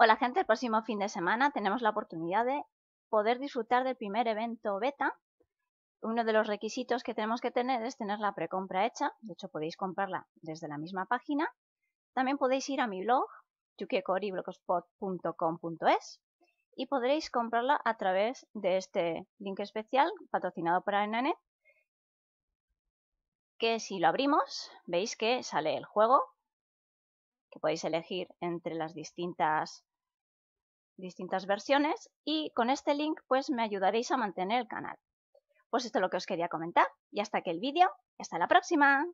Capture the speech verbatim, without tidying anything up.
Hola gente, el próximo fin de semana tenemos la oportunidad de poder disfrutar del primer evento beta. Uno de los requisitos que tenemos que tener es tener la precompra hecha, de hecho podéis comprarla desde la misma página. También podéis ir a mi blog, yukiekoori punto blogspot punto com punto es, y podréis comprarla a través de este link especial patrocinado por ArenaNet, que si lo abrimos veis que sale el juego, que podéis elegir entre las distintas distintas versiones, y con este link pues me ayudaréis a mantener el canal. Pues esto es lo que os quería comentar y hasta aquí el vídeo. ¡Hasta la próxima!